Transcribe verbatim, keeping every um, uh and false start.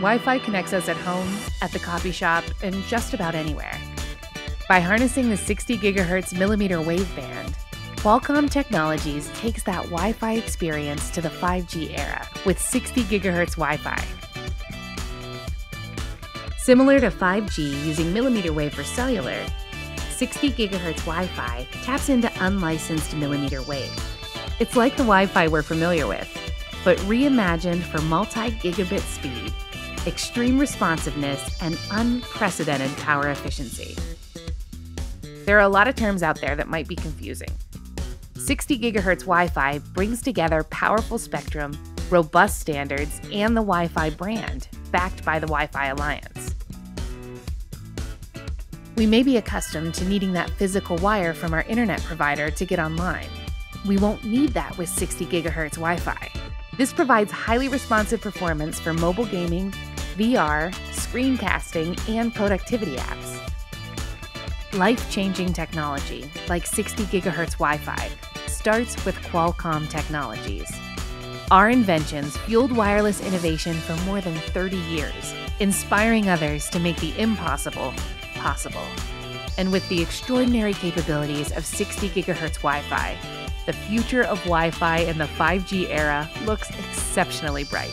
Wi-Fi connects us at home, at the coffee shop, and just about anywhere. By harnessing the sixty gigahertz millimeter wave band, Qualcomm Technologies takes that Wi-Fi experience to the five G era with sixty gigahertz Wi-Fi. Similar to five G using millimeter wave for cellular, sixty gigahertz Wi-Fi taps into unlicensed millimeter wave. It's like the Wi-Fi we're familiar with, but reimagined for multi-gigabit speed, extreme responsiveness, and unprecedented power efficiency. There are a lot of terms out there that might be confusing. sixty gigahertz Wi-Fi brings together powerful spectrum, robust standards, and the Wi-Fi brand, backed by the Wi-Fi Alliance. We may be accustomed to needing that physical wire from our internet provider to get online. We won't need that with sixty gigahertz Wi-Fi. This provides highly responsive performance for mobile gaming, V R, screencasting, and productivity apps. Life-changing technology, like sixty gigahertz Wi-Fi, starts with Qualcomm Technologies. Our inventions fueled wireless innovation for more than thirty years, inspiring others to make the impossible possible. And with the extraordinary capabilities of sixty gigahertz Wi-Fi, the future of Wi-Fi in the five G era looks exceptionally bright.